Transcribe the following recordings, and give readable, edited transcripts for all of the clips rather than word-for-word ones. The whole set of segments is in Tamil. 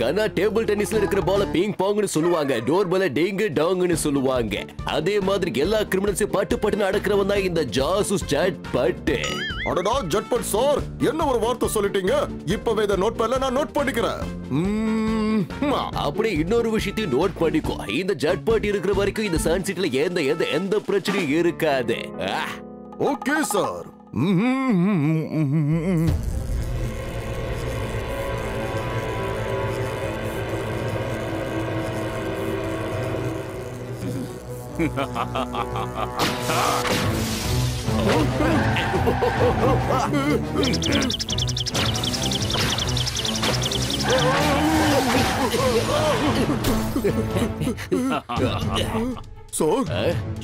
இருக்கானா டேபிள் டென்னிஸ்ல இருக்கிற பால பிங் பாங்னு சொல்லுவாங்க, டோர் பால டேங்கு டாங்னு சொல்லுவாங்க. அதே மாதிரி எல்லா கிரிமினல்ஸையும் பட்டு பட்டுன்னு அடக்குறவன் தான் இந்த ஜாசூஸ் ஜட் பட். அடடா ஜட் பட் சார், என்ன ஒரு வார்த்தை சொல்லிட்டீங்க. இப்பவே இத நோட் பண்ணல, நான் நோட் பண்ணிக்கிறேன். அப்படியே இன்னொரு விஷயத்தையும் நோட் பண்ணிக்கோ, இந்த ஜட் பட் இருக்கிற வரைக்கும் இந்த சன்சிட்டில எந்த எந்த எந்த பிரச்சனையும் இருக்காது. Okay sir.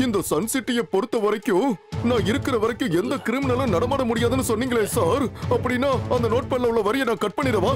இந்த சன்சிட்டியை பொறுத்த வரைக்கும் நான் இருக்கிற வரைக்கும் எந்த கிரிமினலும் நடமாட முடியாதுன்னு சொன்னீங்களே சார், அப்படின்னா அந்த நோட் பண்ணல உள்ள வரியை நான் கட் பண்ணிடவா?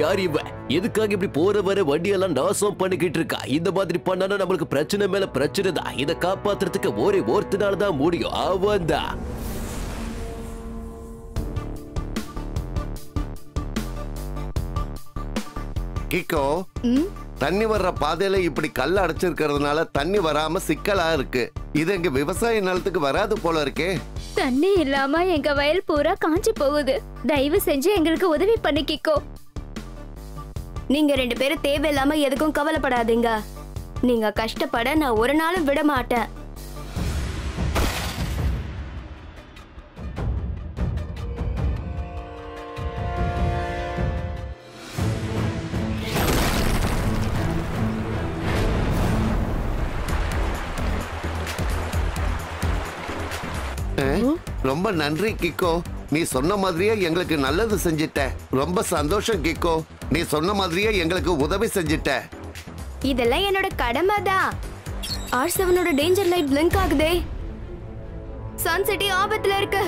யார் இவ? எதுக்காக இப்படி போற வர வண்டியெல்லாம் நாசம் பண்ணிக்கிட்டு இருக்கா? இந்த மாதிரி பண்ணானா நம்மளுக்கு பிரச்சனை மேல பிரச்சனை தான். இதை காப்பாத்துறதுக்கு ஒரே ஒருத்தனால தான் முடியும், அவன்தான். கிக்கோ, தண்ணி வர்ற பாதையில இப்படி கல் அடைச்சிருக்கிறதுனால தண்ணி வராம சிக்கலா இருக்கு. இது எங்க விவசாய நிலத்துக்கு வராது போல இருக்கே. தண்ணி இல்லாம எங்க வயல் பூரா காஞ்சி போகுது. தயவு செஞ்சு எங்களுக்கு உதவி பண்ணு கிக்கோ. நீங்க ரெண்டு பேரும் தேவையில்லாம எதுக்கும் கவலைப்படாதீங்க. நீங்க கஷ்டப்பட நான் ஒரு நாளும் விட மாட்டேன். ரொம்ப நன்றி கிக்கோ, நீ சொன்ன மாதிரியே எங்களுக்கு நல்லது செஞ்சிட்ட. ரொம்ப சந்தோஷம் கிக்கோ, நீ சொன்ன மாதிரியே எங்களுக்கு உதவி செஞ்சிட்ட. இதெல்லாம் என்னோட கடமைதான். R7ஓட டேஞ்சர் லைட் பிளிங்க் ஆகுதே, சன்சிட்டி ஆபத்துல இருக்கு.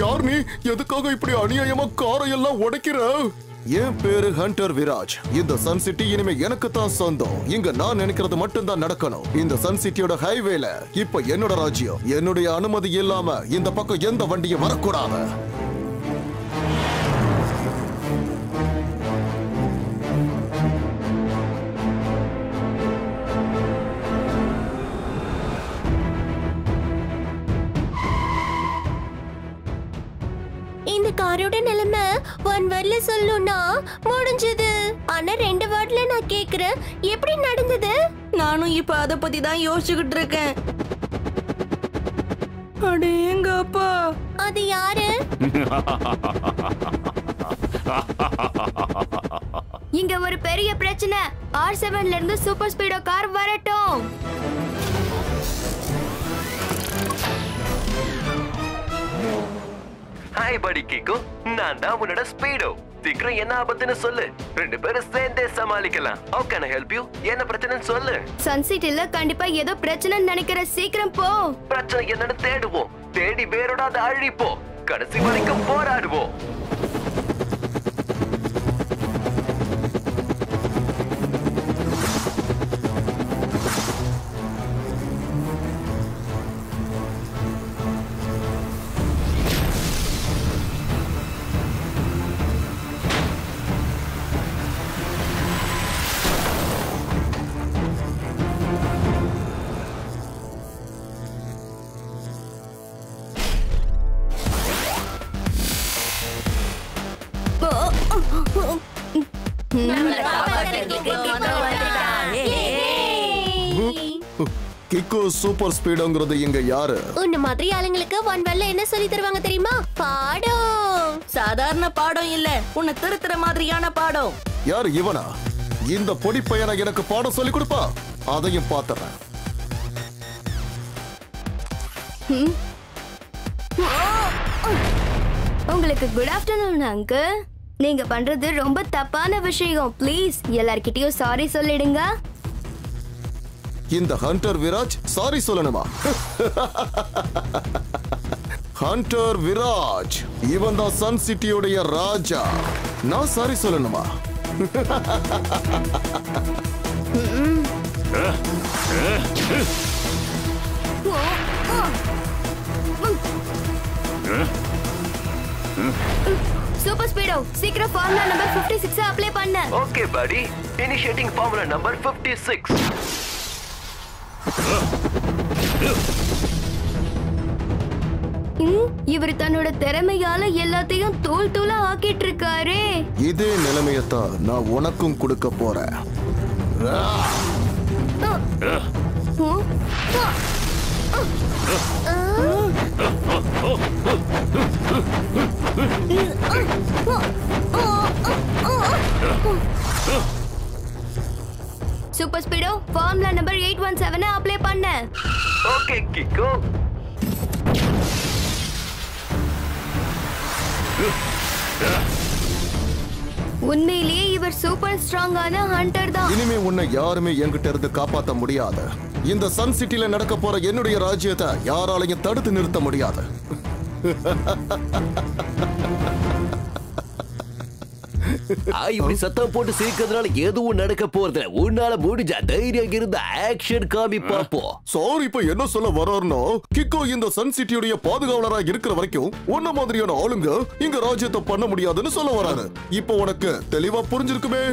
யார் நீ? எதுக்காக இப்படி அநியாயமா காரை எல்லாம் உடைக்கிற? என் பேரு ஹண்டர் விராஜ். இந்த சன்சிட்டி இனிமே எனக்கு தான் சொந்தம். இங்க நான் நினைக்கிறது மட்டும் தான் நடக்கணும். இந்த சன்சிட்டியோட ஹைவேல இப்ப என்னோட ராஜ்யம். என்னுடைய அனுமதி இல்லாம இந்த பக்கம் எந்த வண்டியும் வரக்கூடாது. காரோட நிலைமை ஒன் வேர்ட்ல சொல்லுனா முடிஞ்சது. ஆனா ரெண்டு வேர்ட்ல நான் கேக்குறேன், எப்படி நடந்தது? நானும் இப்ப அத பத்தி தான் யோசிச்சுக்கிட்டு இருக்கேன். அடேங்கப்பா, அது யாரு? இங்க ஒரு பெரிய பிரச்சனை. R7ல இருந்து சூப்பர் ஸ்பீடோ கார் வரட்டும். ஹாய் படி கிக்கோ, நான் தான் உன்னோட ஸ்பீடோ. சீக்கிரம் என்ன ஆபத்துன்னு சொல்லு, ரெண்டு பேரும் சேர்ந்தே சமாளிக்கலாம். How can I help you? என்ன பிரச்சனைன்னு சொல்லு. சன்சிட்டில கண்டிப்பா ஏதோ பிரச்சனை நினைக்கிற, சீக்கிரம் போ. பிரச்சனை என்னன்னு தேடுவோம், தேடி வேரோட அதை அழிப்போம், கடைசி வரைக்கும் போராடுவோம். கிக்கு சூப்பர் ஸ்பீடுங்கிறது இங்க யாரு? உன்ன மாதிரி ஆளுங்களுக்கு ஒன்வெல்ல என்ன சொல்லி தருவாங்க தெரியுமா? பாடம். சாதாரண பாடம் இல்ல, உன்னை திருத்துற மாதிரியான பாடம். யார் இவனா? இந்த பொடி பையனை எனக்கு பாடம் சொல்லி கொடுப்பா, அதையும் பாத்துறேன். உங்களுக்கு குட் ஆஃப்டர்நூன் அங்கிள். நீங்க பண்றது ரொம்ப தப்பான விஷயம். ப்ளீஸ் எல்லார்கிட்டயும் சாரி சொல்லிடுங்க. இந்த ஹண்டர் விராஜ் சாரி சொல்லணுமா? ஹண்டர் விராஜ், இவன் தான் சன் சிட்டியோடைய ராஜா. நான் சாரி சொல்லணுமா? சூப்பர் ஸ்பீடோ, சீக்கிரம் ஃபார்முலா நம்பர் 56 அப்ளை பண்ணு. ஓகே பாடி, இனிஷியேட்டிங் ஃபார்முலா நம்பர் 56. இவர் தன்னோட திறமையால எல்லாத்தையும் தூள் தூளா ஆக்கிட்டு இருக்காரு. இதே நிலைமையத்தான் நான் உனக்கும் கொடுக்க போறேன். சூப்பர் ஸ்பீடோ, ஃபார்முலா நம்பர் 817 அப்ளை பண்ணு. ஓகே கிக்கோ. உண்மையிலேயே இவர் சூப்பர் ஸ்ட்ராங்கான ஹண்டர் தான். இனிமே உன்னை யாருமே என்கிட்ட இருந்து காப்பாற்ற முடியாது. இந்த சன் சிட்டில நடக்க போற என்னுடைய ராஜ்யத்தை யாராலையும் தடுத்து நிறுத்த முடியாது. சத்தம் போட்டு சிரிக்கிறதுனால எதுவும் நடக்க போறது உன்னால முடிஞ்சா தைரியம் இருந்த ஆக்ஷன் காமி பாப்போம். சார் இப்ப என்ன சொல்ல வர்றாருன்னா, கிக்கோ இந்த சன் சிட்டியுடைய பாதுகாவலரா இருக்கிற வரைக்கும் ஒன்ன மாதிரியான ஆளுங்க இங்க ராஜ்யத்தை பண்ண முடியாதுன்னு சொல்ல வராரு. இப்ப உனக்கு தெளிவா புரிஞ்சிருக்குமே?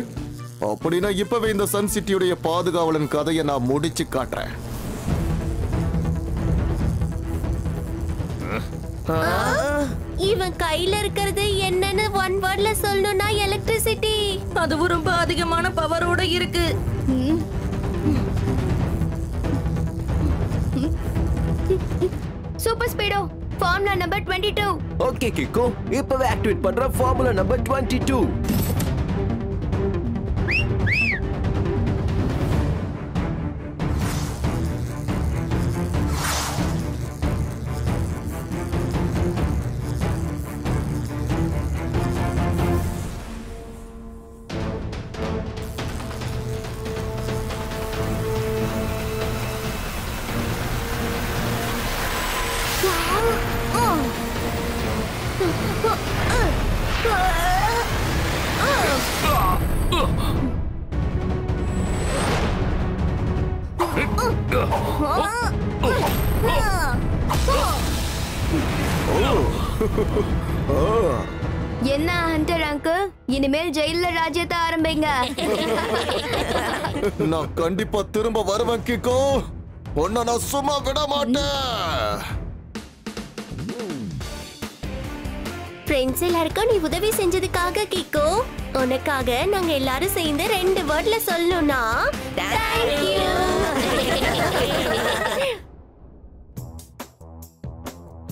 அப்படின்னா இப்பவே இந்த சன் சிட்டியுடைய பாதுகாவலன் கதையை நான் முடிச்சு காட்டுறேன். இவன் கையில இருக்கிறது என்னன்னு ஒன் வேர்ட்ல சொல்லணும்னா எலக்ட்ரிசிட்டி. அதுவும் ரொம்ப அதிகமான பவரோட இருக்கு. Super ஸ்பீடோ, formula number 22. Okay Kicko, இப்பவே ஆக்டிவேட் பண்ற ஃபார்முலா நம்பர் 22. என்ன ஹண்டர் அங்கிள், இனிமேல் ஜெயில ராஜ்யத்தை ஆரம்பிங்க. நான் கண்டிப்பா திரும்ப வருவேன் கிக்கோ, உன்ன நான் சும்மா விட மாட்டேன். ஃப்ரெண்ட்ஸ் எல்லாருக்கும் நீ உதவி செஞ்சதுக்காக கிக்கோ, உனக்காக நாங்க எல்லாரும் சேர்ந்து 2 வேர்ட்ல சொல்லணும்னா தேங்க் யூ.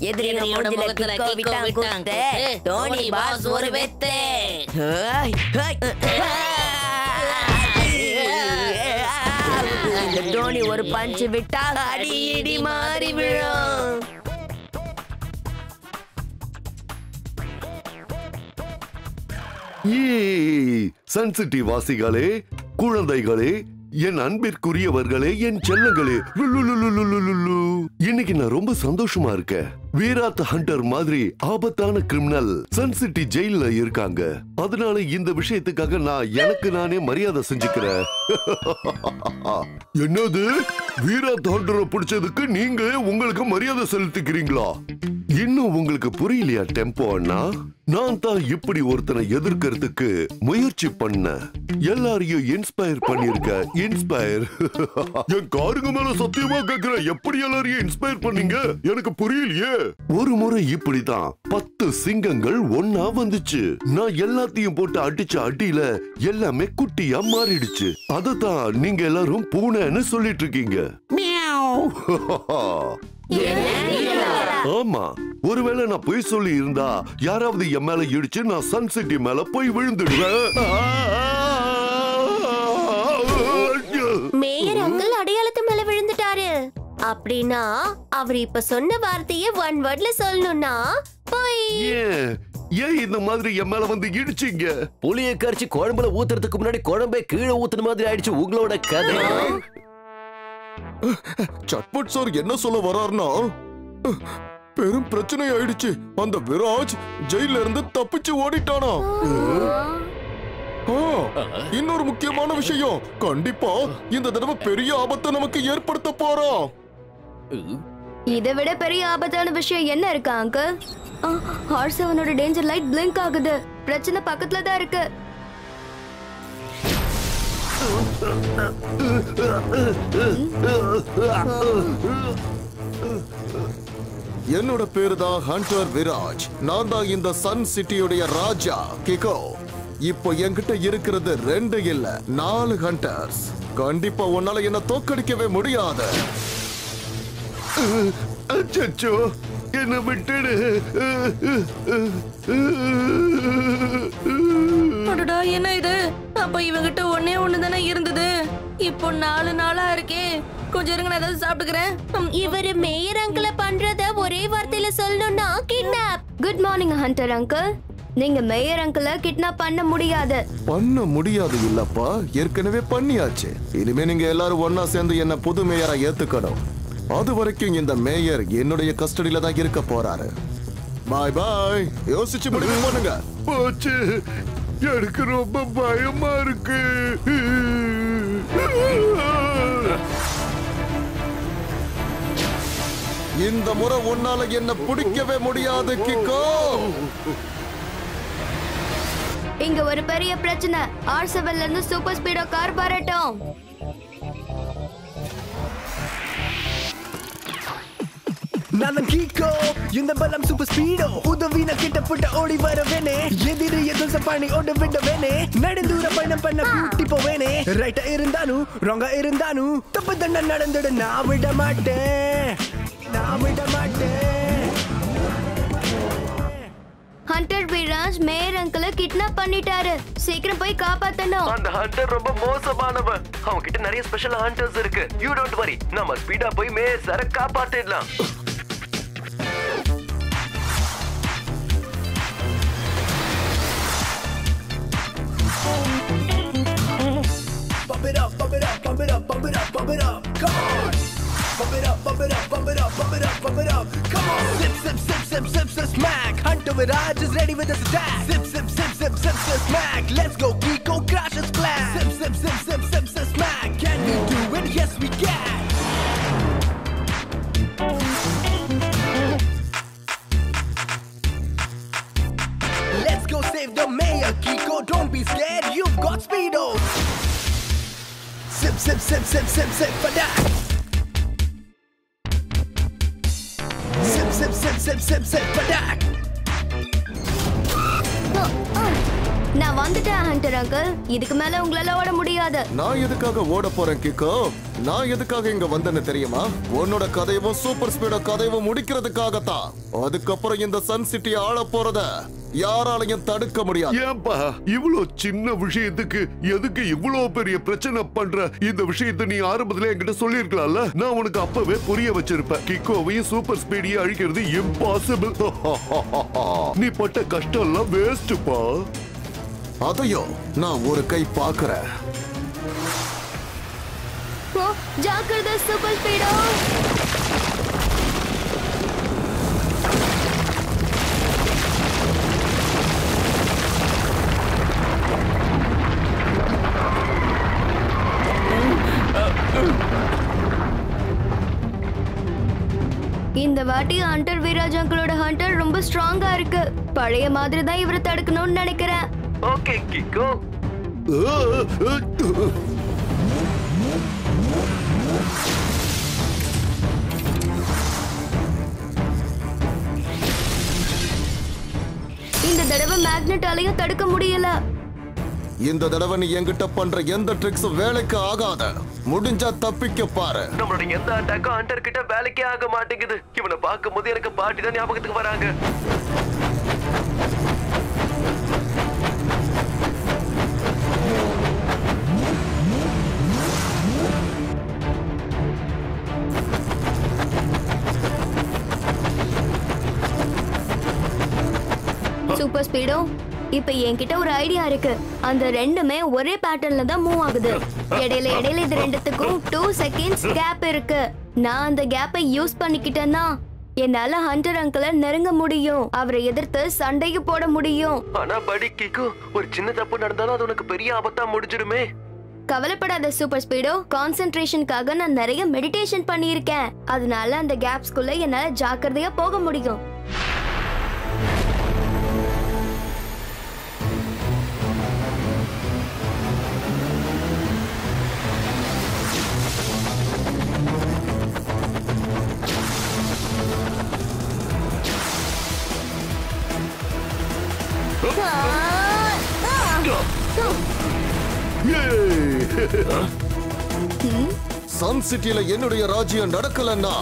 எதிரியோட முகத்துல கிக்கோ விட்டாங்க. டோனி பாஸ் ஒரு வெத்து. டோனி ஒரு பஞ்ச் விட்டா அடி இடி மாறி விழும். சன் சிட்டி வாசிகளே, குழந்தைகளே, என் அன்பிற்குரியவர்களே, என் செல்லங்களே, இன்னைக்கு நான் ரொம்ப சந்தோஷமா இருக்கேன். வீராத் ஹண்டர் மாதிரி ஆபத்தான கிரிமினல் சன் சிட்டி ஜெயில இருக்காங்க. அதனால இந்த விஷயத்துக்காக நான் எனக்கு நானே மரியாதை செஞ்சுக்கிறேன். என்னது, வீராத் ஹண்டரை பிடிச்சதுக்கு நீங்களே உங்களுக்கு மரியாதை செலுத்திக்கிறீங்களா? இன்னும் உங்களுக்கு புரியலையா டெம்போன்னா? நான் தான் இப்படி ஒருத்தனை எதிர்க்கிறதுக்கு முயற்சி பண்ண எல்லாரையும் இன்ஸ்பயர் பண்ணிருக்க. இன்ஸ்பயர் என் காருங்க மேல சத்தியமா கேக்குறேன், எப்படி எல்லாரையும் இன்ஸ்பயர் பண்ணீங்க? எனக்கு புரியலையே. ஒரு முறை இப்படிதான் 10 சிங்கங்கள் ஒன்னா வந்துச்சு. நான் எல்லாத்தையும் போட்டு அடிச்ச அடியில எல்லாமே குட்டியா மாறிடுச்சு. அதத்தான் நீங்க எல்லாரும் பூனைன்னு சொல்லிட்டு இருக்கீங்க. மியாவ். ஆமா, ஒருவேளை நான் போய் சொல்லி இருந்தா யாராவது என் மேல இடிச்சு நான் சன்சிட்டி மேல போய் விழுந்துடுவேன். மேயர் அங்கிள் அடையாளத்து மேல விழுந்துட்டாரு அப்படின்னா அவர் இப்ப சொன்ன வார்த்தைய ஒன் வேர்ட்ல சொல்லணும்னா போய் ஏன் இந்த மாதிரி என் மேல வந்து இடிச்சிங்க? புளியை கரைச்சி குழம்புல ஊத்துறதுக்கு முன்னாடி குழம்பை கீழே ஊத்துன மாதிரி ஆயிடுச்சு உங்களோட கதை. சட்பட் சார் என்ன சொல்ல வர்றாருன்னா பெரும் பிரச்சனை ஆயிடுச்சு, அந்த விராஜ் ஜெயில இருந்து தப்பிச்சு ஓடிட்டானா. இன்னொரு முக்கியமான விஷயம், கண்டிப்பா இந்த தடவை பெரிய ஆபத்தை நமக்கு ஏற்படுத்த போறோம். இதை விட பெரிய ஆபத்தான விஷயம் என்ன இருக்கு uncle? R7 danger light blink ஆகுது. பிரச்சனை பக்கத்துல தான் இருக்கு. என்னோட பேரு தான் ஹண்டர் விராஜ். நான் தான் இந்த சன் சிட்டியுடைய ராஜா கிகோ. இப்போ என்கிட்ட இருக்கிறது 2 இல்ல 4 ஹண்டர்ஸ். கண்டிப்பா உன்னால என்ன தோக்கடிக்கவே முடியாது. என்ன விட்டுடு, என்ன இது? அப்ப இவங்கிட்ட ஒன்னே ஒண்ணுதானே இருந்தது, இப்போ 4 நாளா இருக்கே. கொஞ்சம் இருங்க, நான் ஏதாவது சாப்பிட்டுக்கிறேன். இவரு மேயர் அங்கிள பண்றத ஒரே வார்த்தையில சொல்லணும்னா kidnap. Good morning Hunter uncle. நீங்க மேயர் அங்கிளை கிட்னாப் பண்ண முடியாது. பண்ண முடியாது இல்லப்பா, ஏற்கனவே பண்ணியாச்சு. இனிமே நீங்க எல்லாரும் ஒன்னா சேர்ந்து என்ன புது மேயரா ஏத்துக்கணும். அது வரைக்கும் இந்த மேயர் என்னுடைய கஸ்டடியில தான் இருக்க போறாரு. பாய் பாய். யோசிச்சு முடிவு பண்ணுங்க. போச்சு, எனக்கு ரொம்ப பயமா இருக்கு. இந்த முறை உன்னால என்ன பிடிக்கவே முடியாது கிக்கோ. இங்க ஒரு பெரிய பிரச்சனை. R7ல இருந்து சூப்பர் ஸ்பீடோ கார் வரட்டும். நான் தான் கீக்கோ, இந்த பலம் சூப்பர் ஸ்பீடோ. உதவின கிட்டப்பட்ட ஓடி வரவேனே, எதிரி எதுவும் சப்பாணி ஓட விடவேனே. நடந்தூர பயணம் பண்ண கூட்டி போவேனே. ரைட்டா இருந்தானும் ராங்கா இருந்தானும் தப்பு தண்டா நடந்துட நான் விட மாட்டேன், நான் விட மாட்டேன். ஹண்டர் விராஜ் மேயர் அங்கிளை கிட்னாப் பண்ணிட்டாரு, சீக்கிரம் போய் காப்பாத்தணும். அந்த ஹண்டர் ரொம்ப மோசமானவன், அவன் கிட்ட நிறைய ஸ்பெஷல் ஹண்டர்ஸ் இருக்கு. யூ டோன்ட் வரி, நம்ம ஸ்பீடா போய் மேயர் சார காப்பாத்திடலாம். Viraj is ready with his attack. Zip zip zip zip zip zip smack. Let's go Kiko crash his flag. Zip zip zip zip zip zip smack. Can we do it? Yes we can. Let's go save the mayor Kiko. Don't be scared, you've got Speedo. Zip zip zip zip zip zip for that. Zip zip zip zip zip zip for that. நான் வந்துட்டேன் ஹண்டர் அங்கிள், இதுக்கு மேல உங்களால ஓட முடியாது. நான் எதுக்காக ஓட போறேன் கிக்கோ? நான் எதுக்காக இங்க வந்தேன்னு தெரியுமா? உன்னோட கதையவும் சூப்பர் ஸ்பீடோ கதையவும் முடிக்கிறதுக்காக தான். அதுக்கப்புறம் இந்த சன் சிட்டி ஆள போறத யாராலையும் தடுக்க முடியாது. ஏன்பா இவ்ளோ சின்ன விஷயத்துக்கு எதுக்கு இவ்ளோ பெரிய பிரச்சனை பண்ற? இந்த விஷயத்தை நீ ஆரம்பத்துல என்கிட்ட சொல்லிருக்கலாம்ல, நான் உனக்கு அப்பவே புரிய வச்சிருப்பேன். கிக்கோவையும் சூப்பர் ஸ்பீடையும் அழிக்கிறது இம்பாசிபிள். நீ பட்ட கஷ்டம் எல்லாம் வேஸ்ட்பா. அதையோ நான் ஒரு கை பாக்குறேன். ஜாக்கிரதை சூப்பர் ஸ்பீடோ. இந்த வாட்டி ஹண்டர் விராஜ் அங்கிளோட ஹண்டர் ரொம்ப ஸ்ட்ராங்கா இருக்கு. பழைய மாதிரி தான் இவரை தடுக்கணும்னு நினைக்கிறேன். Okay Kiko. இந்த தடவை மேக்னெட்டாலையும் தடுக்க முடியல. இந்த தடவை நீ என்கிட்ட பண்ற எந்த ட்ரிக்ஸும் வேலைக்கு ஆகாத. முடிஞ்சா தப்பிக்க பாரு. நம்மளோட எந்த அட்டாக்கும் ஹண்டர் கிட்ட வேலைக்கே ஆக மாட்டேங்குது. இவனை பார்க்கும் போது எனக்கு பாட்டி தான் ஞாபகத்துக்கு வராங்க. சூப்பர் ஸ்பீடோ, இப்ப என்கிட்ட ஒரு ஐடியா இருக்கு. அந்த ரெண்டுமே ஒரே பேட்டர்ன்ல தான் மூவ் ஆகுது. இடையில இடையில இது ரெண்டுத்துக்கும் 2 seconds கேப் இருக்கு. நான் அந்த கேப்பை யூஸ் பண்ணிக்கிட்டேன்னா என்னால ஹண்டர் அங்கிளை நெருங்க முடியும், அவரை எதிர்த்து சண்டைக்கு போட முடியும். ஆனா படி கிக்கு, ஒரு சின்ன தப்பு நடந்தாலும் அது உனக்கு பெரிய ஆபத்தா முடிஞ்சிடுமே. கவலைப்படாத சூப்பர் ஸ்பீடோ, கான்சென்ட்ரேஷனுக்காக நான் நிறைய மெடிடேஷன் பண்ணியிருக்கேன். அதனால அந்த கேப்ஸ்குள்ள என்னால ஜாக்கிரதையா போக முடியும். சன் சிட்டியில என்னுடைய ராஜ்யம் நடக்கலன்னா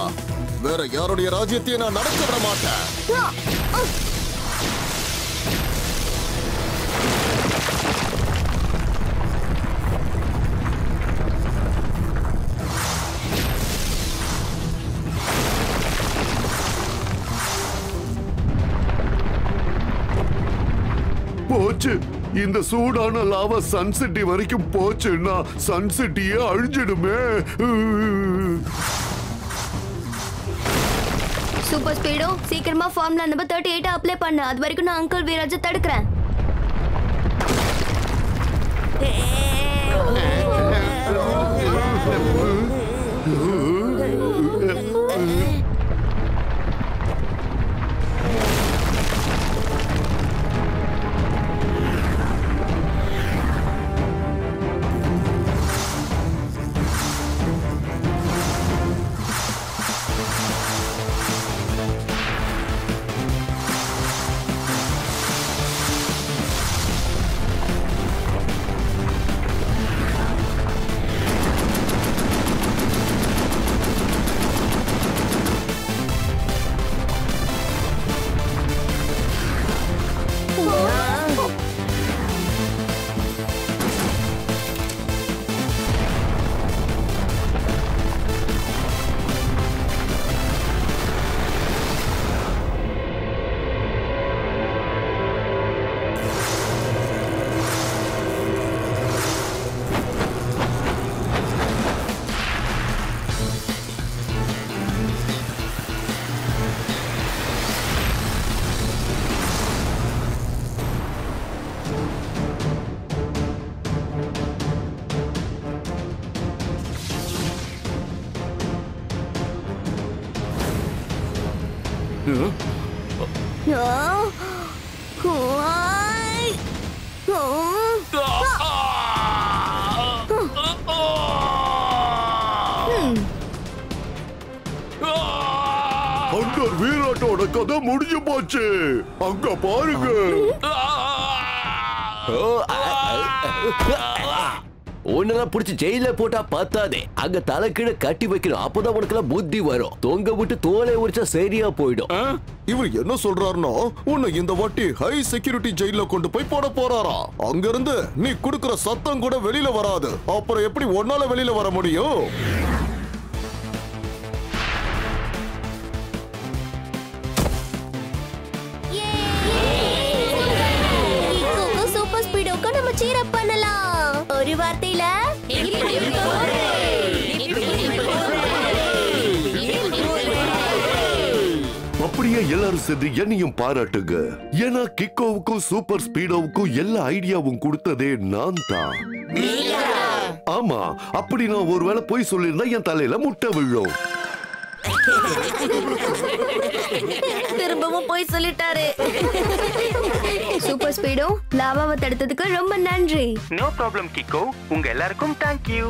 வேற யாருடைய ராஜ்யத்தை நான் நடக்க விட மாட்டேன். போச்சு, இந்த சூடான லாவா சன்சிட்டி வரைக்கும் போச்சுன்னா சன்சிட்டியே அழிஞ்சிடுமே. சூப்பர் ஸ்பீடோ, சீக்கிரமா ஃபார்முலா நம்பர் 38 அப்ளை பண்ணு. அது வரைக்கும் நான் அங்கிள் வீராஜை தடுக்கிறேன். ஹண்டர் வீராட்டோட கதை முடிஞ்சு போச்சு. அங்க பாருங்க, ஒன்னதான் புடிச்சு ஜெயில போட்டா பத்தாதே, அங்க தலைக்கீழ கட்டி வைக்கணும். அப்பதான் உனக்குலாம் புத்தி வரும். தொங்க விட்டு தோலை உரிச்சா சரியா போயிடும். இவர் என்ன சொல்றாருன்னா, உன்னை இந்த வாட்டி ஹை செக்யூரிட்டி ஜெயில கொண்டு போய் போட போறாரா? அங்க இருந்து நீ குடுக்கிற சத்தம் கூட வெளியில வராது. அப்புறம் எப்படி ஒன்னால வெளியில வர முடியும்? ஒரு வார்த்தையில அப்படியே எல்லாரும் சேர்ந்து என்னையும் பாராட்டுங்க. ஏன்னா கிக்கோவுக்கும் சூப்பர் ஸ்பீடோவுக்கும் எல்லா ஐடியாவும் கொடுத்ததே நான் தான். ஆமா, அப்படி நான் ஒருவேளை போய் சொல்லிருந்தா என் தலையில முட்டை விழும். திரும்பவும் போய் சொல்லிட்டாரு. சூப்பர் ஸ்பீடோ, லாவாவை தடுத்ததுக்கு ரொம்ப நன்றி. நோ ப்ராப்ளம் கிக்கோ, உங்க எல்லாருக்கும் தேங்க்யூ.